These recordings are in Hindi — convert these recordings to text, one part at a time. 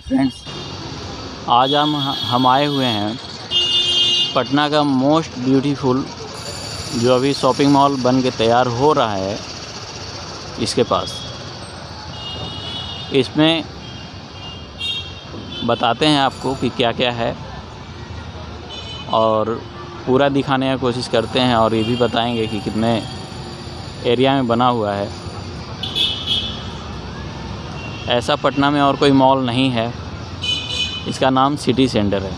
फ्रेंड्स, आज हम आए हुए हैं पटना का मोस्ट ब्यूटीफुल जो अभी शॉपिंग मॉल बन के तैयार हो रहा है इसके पास। इसमें बताते हैं आपको कि क्या क्या है और पूरा दिखाने की कोशिश करते हैं और ये भी बताएंगे कि कितने एरिया में बना हुआ है। ऐसा पटना में और कोई मॉल नहीं है, इसका नाम सिटी सेंटर है।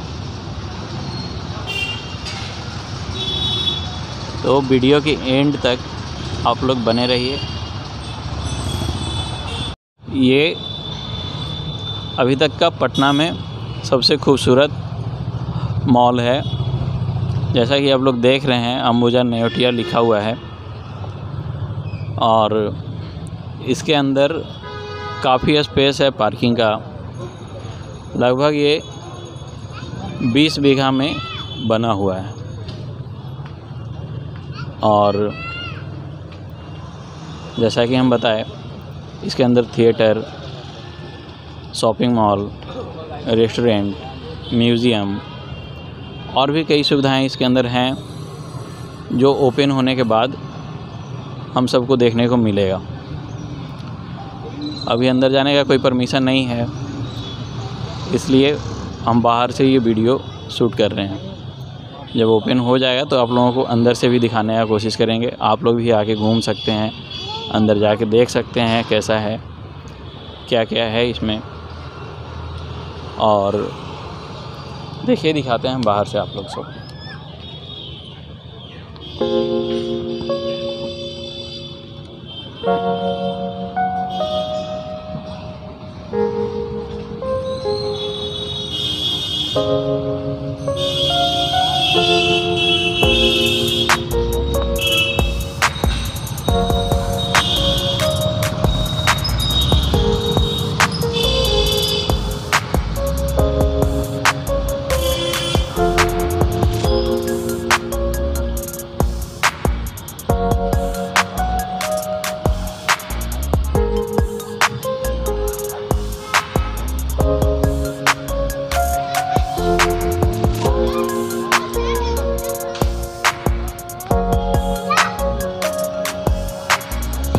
तो वीडियो के एंड तक आप लोग बने रहिए। ये अभी तक का पटना में सबसे खूबसूरत मॉल है। जैसा कि आप लोग देख रहे हैं, अंबुजा नेयोटिया लिखा हुआ है और इसके अंदर काफ़ी स्पेस है पार्किंग का। लगभग ये 20 बीघा में बना हुआ है और जैसा कि हम बताए, इसके अंदर theatre, shopping mall, restaurant, museum और भी कई सुविधाएं इसके अंदर हैं जो ओपन होने के बाद हम सबको देखने को मिलेगा। अभी अंदर जाने का कोई परमिशन नहीं है, इसलिए हम बाहर से ये वीडियो शूट कर रहे हैं। जब ओपन हो जाएगा तो आप लोगों को अंदर से भी दिखाने का कोशिश करेंगे। आप लोग भी आके घूम सकते हैं, अंदर जाके देख सकते हैं कैसा है, क्या क्या है इसमें। और देखिए, दिखाते हैं बाहर से आप लोग सब।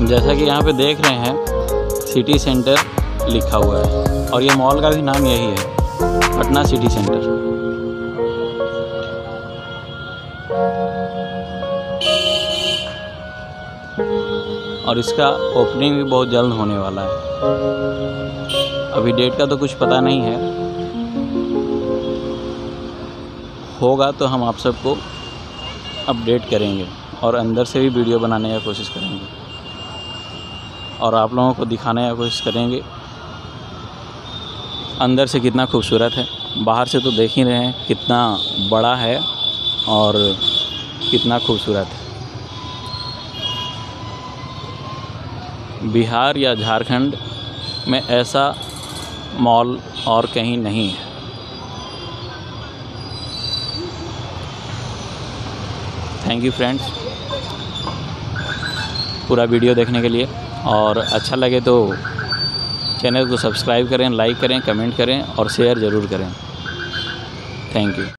जैसा कि यहाँ पे देख रहे हैं, सिटी सेंटर लिखा हुआ है और ये मॉल का भी नाम यही है, पटना सिटी सेंटर। और इसका ओपनिंग भी बहुत जल्द होने वाला है। अभी डेट का तो कुछ पता नहीं है, होगा तो हम आप सबको अपडेट करेंगे और अंदर से भी वीडियो बनाने की कोशिश करेंगे और आप लोगों को दिखाने की कोशिश करेंगे अंदर से कितना खूबसूरत है। बाहर से तो देख ही रहे हैं कितना बड़ा है और कितना खूबसूरत है। बिहार या झारखंड में ऐसा मॉल और कहीं नहीं है। थैंक यू फ्रेंड्स पूरा वीडियो देखने के लिए, और अच्छा लगे तो चैनल को सब्सक्राइब करें, लाइक करें, कमेंट करें और शेयर ज़रूर करें। Thank you.